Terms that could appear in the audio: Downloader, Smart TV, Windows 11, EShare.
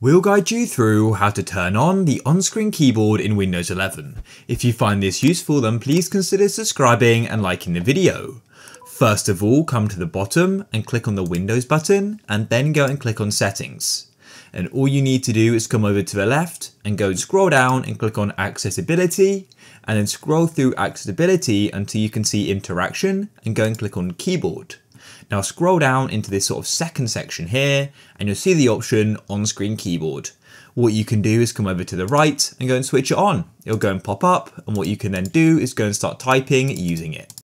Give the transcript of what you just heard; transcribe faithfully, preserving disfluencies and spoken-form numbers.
We'll guide you through how to turn on the on-screen keyboard in Windows eleven. If you find this useful, then please consider subscribing and liking the video. First of all, come to the bottom and click on the Windows button, and then go and click on Settings. And all you need to do is come over to the left and go and scroll down and click on Accessibility, and then scroll through Accessibility until you can see Interaction and go and click on Keyboard. Now scroll down into this sort of second section here and you'll see the option on-screen keyboard. What you can do is come over to the right and go and switch it on. It'll go and pop up, and what you can then do is go and start typing using it.